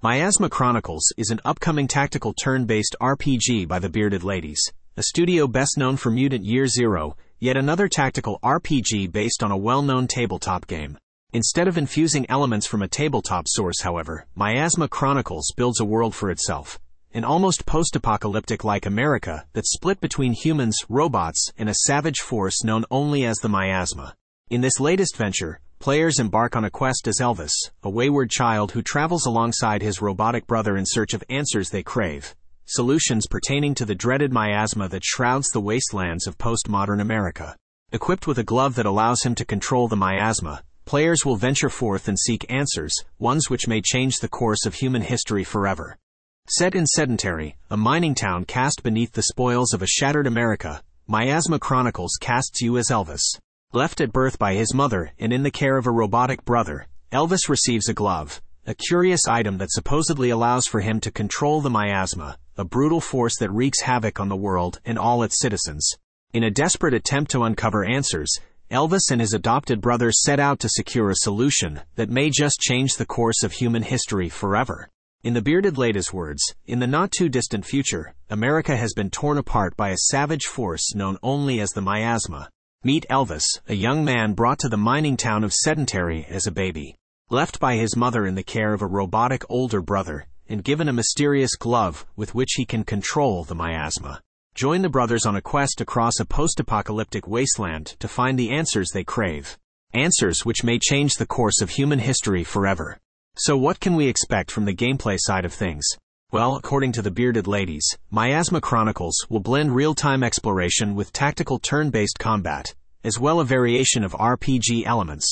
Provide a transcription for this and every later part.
Miasma Chronicles is an upcoming tactical turn-based RPG by The Bearded Ladies, a studio best known for Mutant Year Zero, yet another tactical RPG based on a well-known tabletop game. Instead of infusing elements from a tabletop source, however, Miasma Chronicles builds a world for itself, an almost post-apocalyptic-like America that's split between humans, robots, and a savage force known only as the Miasma. In this latest venture, players embark on a quest as Elvis, a wayward child who travels alongside his robotic brother in search of answers they crave, solutions pertaining to the dreaded miasma that shrouds the wastelands of postmodern America. Equipped with a glove that allows him to control the miasma, players will venture forth and seek answers, ones which may change the course of human history forever. Set in Sedentary, a mining town cast beneath the spoils of a shattered America, Miasma Chronicles casts you as Elvis. Left at birth by his mother and in the care of a robotic brother, Elvis receives a glove, a curious item that supposedly allows for him to control the miasma, a brutal force that wreaks havoc on the world and all its citizens. In a desperate attempt to uncover answers, Elvis and his adopted brother set out to secure a solution that may just change the course of human history forever. In the Bearded Ladies' words, in the not-too-distant future, America has been torn apart by a savage force known only as the miasma. Meet Elvis, a young man brought to the mining town of Sedentary as a baby. Left by his mother in the care of a robotic older brother, and given a mysterious glove with which he can control the miasma. Join the brothers on a quest across a post-apocalyptic wasteland to find the answers they crave. Answers which may change the course of human history forever. So what can we expect from the gameplay side of things? Well, according to the Bearded Ladies, Miasma Chronicles will blend real-time exploration with tactical turn-based combat, as well as a variation of RPG elements.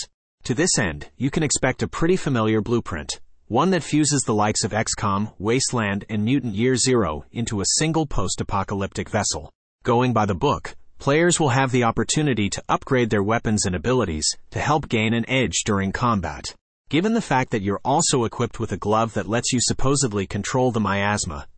To this end, you can expect a pretty familiar blueprint, one that fuses the likes of XCOM, Wasteland, and Mutant Year Zero into a single post-apocalyptic vessel. Going by the book, players will have the opportunity to upgrade their weapons and abilities to help gain an edge during combat. Given the fact that you're also equipped with a glove that lets you supposedly control the miasma,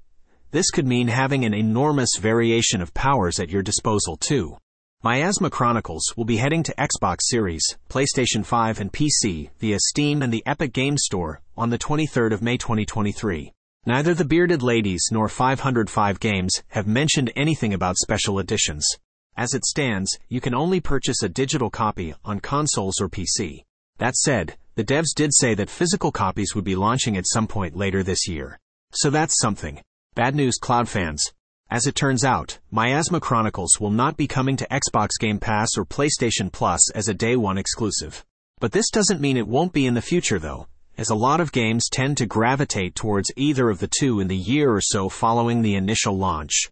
this could mean having an enormous variation of powers at your disposal too. Miasma Chronicles will be heading to Xbox Series, PlayStation 5 and PC via Steam and the Epic Games Store on the 23rd of May 2023. Neither the Bearded Ladies nor 505 Games have mentioned anything about special editions. As it stands, you can only purchase a digital copy on consoles or PC. That said, the devs did say that physical copies would be launching at some point later this year. So that's something. Bad news, Cloud fans. As it turns out, Miasma Chronicles will not be coming to Xbox Game Pass or PlayStation Plus as a day one exclusive. But this doesn't mean it won't be in the future though, as a lot of games tend to gravitate towards either of the two in the year or so following the initial launch.